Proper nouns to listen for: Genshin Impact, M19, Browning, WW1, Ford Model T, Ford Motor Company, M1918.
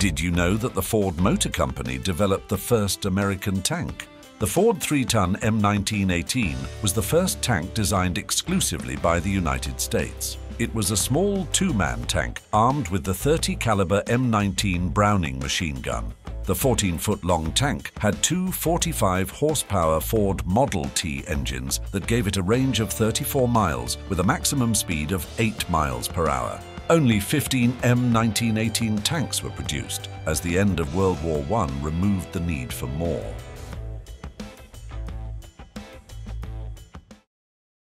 Did you know that the Ford Motor Company developed the first American tank? The Ford 3-ton M1918 was the first tank designed exclusively by the United States. It was a small two-man tank armed with the 30 caliber M19 Browning machine gun. The 14-foot-long tank had two 45-horsepower Ford Model T engines that gave it a range of 34 miles with a maximum speed of 8 miles per hour. Only 15 M1918 tanks were produced, as the end of World War I removed the need for more.